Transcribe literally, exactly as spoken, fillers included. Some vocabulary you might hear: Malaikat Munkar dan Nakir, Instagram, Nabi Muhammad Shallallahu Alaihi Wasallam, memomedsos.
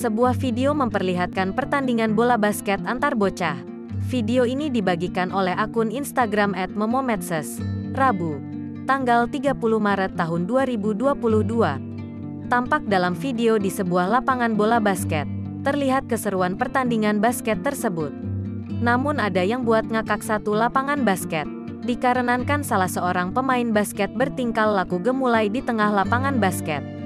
Sebuah video memperlihatkan pertandingan bola basket antar bocah. Video ini dibagikan oleh akun Instagram at memomedsos, Rabu, tanggal tiga puluh Maret tahun dua ribu dua puluh dua. Tampak dalam video di sebuah lapangan bola basket, terlihat keseruan pertandingan basket tersebut. Namun ada yang buat ngakak, satu lapangan basket dikarenakan salah seorang pemain basket bertingkah laku gemulai di tengah lapangan basket.